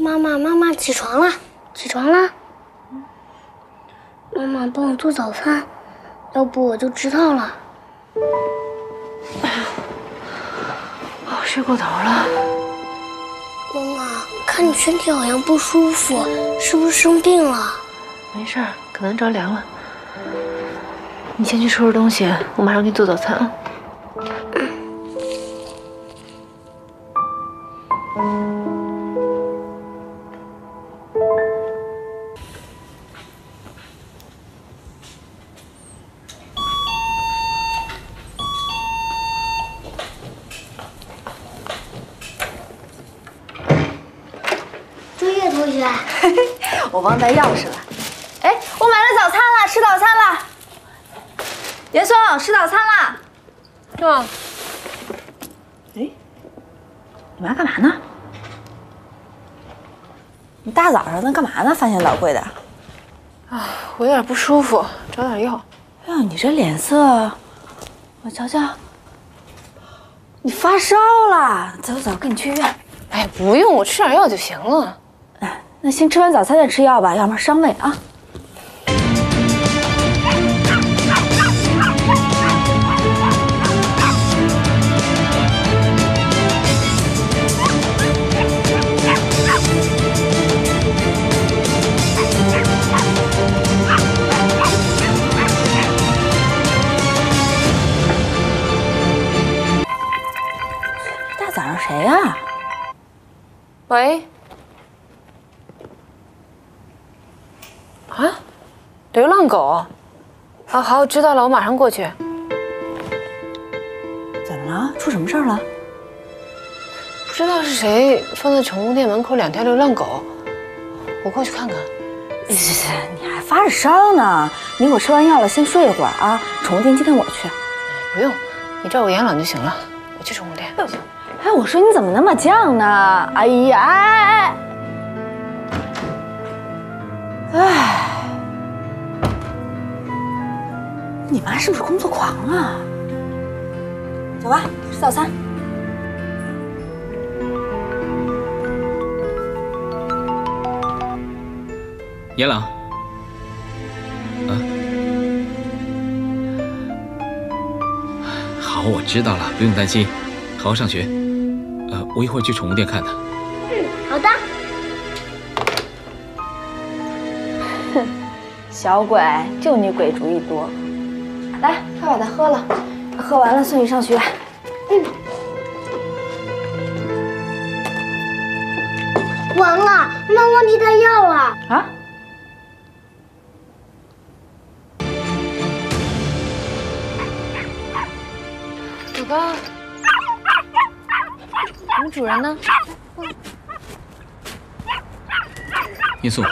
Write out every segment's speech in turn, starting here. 妈妈，起床了！妈妈帮我做早饭，要不我就迟到了。哎呀，我睡过头了。妈妈，看你身体好像不舒服，是不是生病了？没事，可能着凉了。你先去收拾东西，我马上给你做早餐啊。 我忘带钥匙了，哎，我买了早餐了，吃早餐了。严松，吃早餐了。哟，哎，你妈干嘛呢？你大早上的干嘛呢？翻箱倒柜的。啊，我有点不舒服，找点药。哎呀，你这脸色，我瞧瞧，你发烧了。走，跟你去医院。哎，不用，我吃点药就行了。 那先吃完早餐再吃药吧，要不然伤胃啊。大早上谁呀？喂。 啊，流浪狗！啊，好，知道了，我马上过去。怎么了？出什么事儿了？不知道是谁放在宠物店门口两条流浪狗，我过去看看。你还发着烧呢，你一会儿吃完药了，先睡一会儿啊。宠物店今天我去。不用，你照顾严朗就行了。我去宠物店。哎，我说你怎么那么犟呢？哎呀，哎。 你妈是不是工作狂啊？走吧，吃早餐。严朗，啊，好，我知道了，不用担心，好好上学。我一会儿去宠物店看他。嗯，好的。哼，小鬼，就你鬼主意多。 来，快把它喝了，喝完了送你上学。嗯。完了，妈忘记带药了。啊？狗狗，我们主人呢？严素，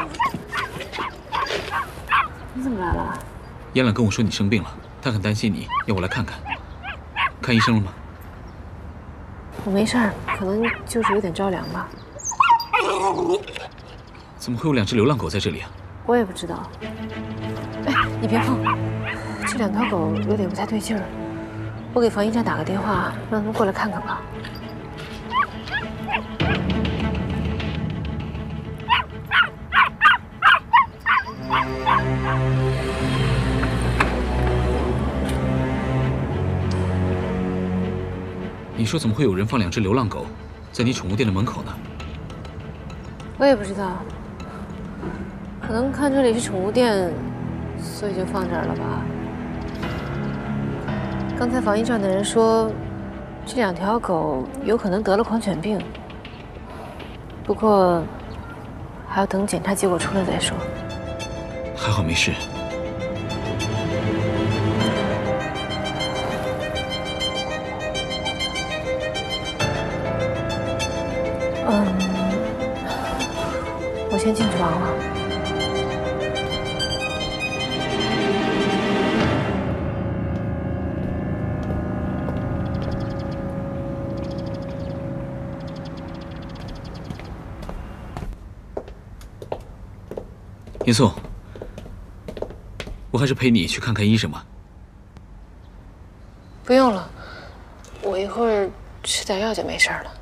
你怎么来了？严朗跟我说你生病了。 他很担心你，要我来看看。看医生了吗？我没事儿，可能就是有点着凉吧。怎么会有两只流浪狗在这里啊？我也不知道。哎，你别碰，这两条狗有点不太对劲儿。我给防疫站打个电话，让他们过来看看吧。你说怎么会有人放两只流浪狗在你宠物店的门口呢？我也不知道，可能看这里是宠物店，所以就放这儿了吧。刚才防疫站的人说，这两条狗有可能得了狂犬病，不过还要等检查结果出来再说。还好没事。 我先进去忙了。严素，我还是陪你去看看医生吧。不用了，我一会儿吃点药就没事了。